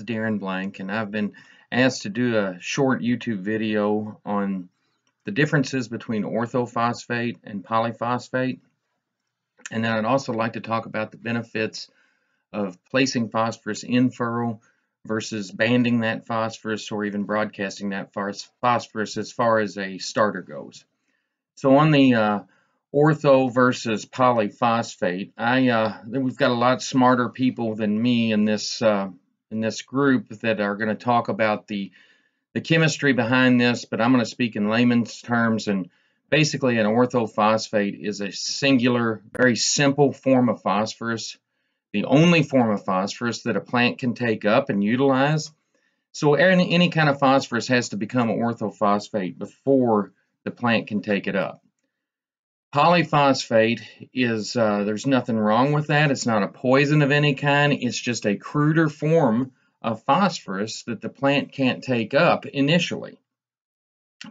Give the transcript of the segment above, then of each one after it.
is Darren Blank, and I've been asked to do a short YouTube video on the differences between orthophosphate and polyphosphate. And then I'd also like to talk about the benefits of placing phosphorus in furrow versus banding that phosphorus or even broadcasting that phosphorus as far as a starter goes. So on the ortho versus polyphosphate, we've got a lot smarter people than me in this group that are going to talk about the chemistry behind this, but I'm going to speak in layman's terms. And basically, an orthophosphate is a singular, very simple form of phosphorus, the only form of phosphorus that a plant can take up and utilize. So any kind of phosphorus has to become orthophosphate before the plant can take it up. Polyphosphate is, there's nothing wrong with that. It's not a poison of any kind. It's just a cruder form of phosphorus that the plant can't take up initially.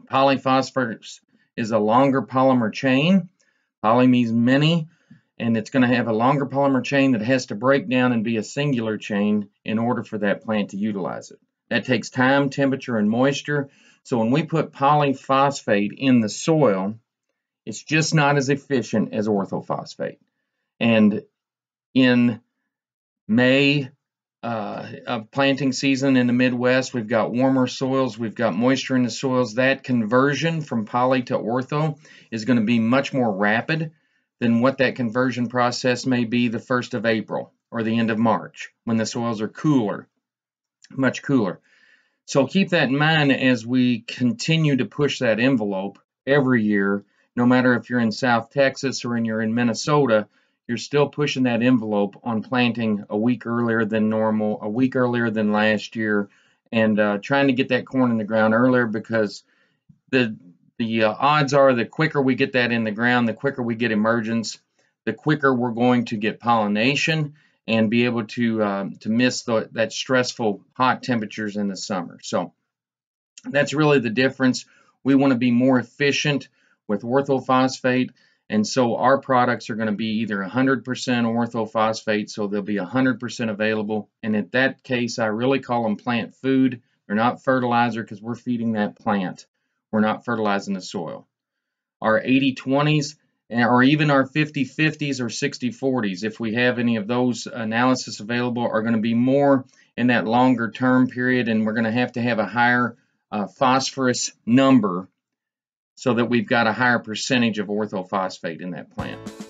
Polyphosphate is a longer polymer chain. Poly means many, and it's going to have a longer polymer chain that has to break down and be a singular chain in order for that plant to utilize it. That takes time, temperature, and moisture. So when we put polyphosphate in the soil, it's just not as efficient as orthophosphate. And in May of planting season in the Midwest, we've got warmer soils, we've got moisture in the soils. That conversion from poly to ortho is going to be much more rapid than what that conversion process may be the 1st of April or the end of March when the soils are cooler, much cooler. So keep that in mind as we continue to push that envelope every year. No matter if you're in South Texas or you're in Minnesota, you're still pushing that envelope on planting a week earlier than normal, a week earlier than last year, and trying to get that corn in the ground earlier, because the odds are the quicker we get that in the ground, the quicker we get emergence, the quicker we're going to get pollination and be able to miss that stressful hot temperatures in the summer. So that's really the difference. We want to be more efficient with orthophosphate, and so our products are going to be either 100% orthophosphate, so they'll be 100% available, and in that case I really call them plant food. They're not fertilizer because we're feeding that plant. We're not fertilizing the soil. Our 80-20s or even our 50-50s or 60-40s, if we have any of those analysis available, are going to be more in that longer term period, and we're going to have a higher phosphorus number so that we've got a higher percentage of orthophosphate in that plant.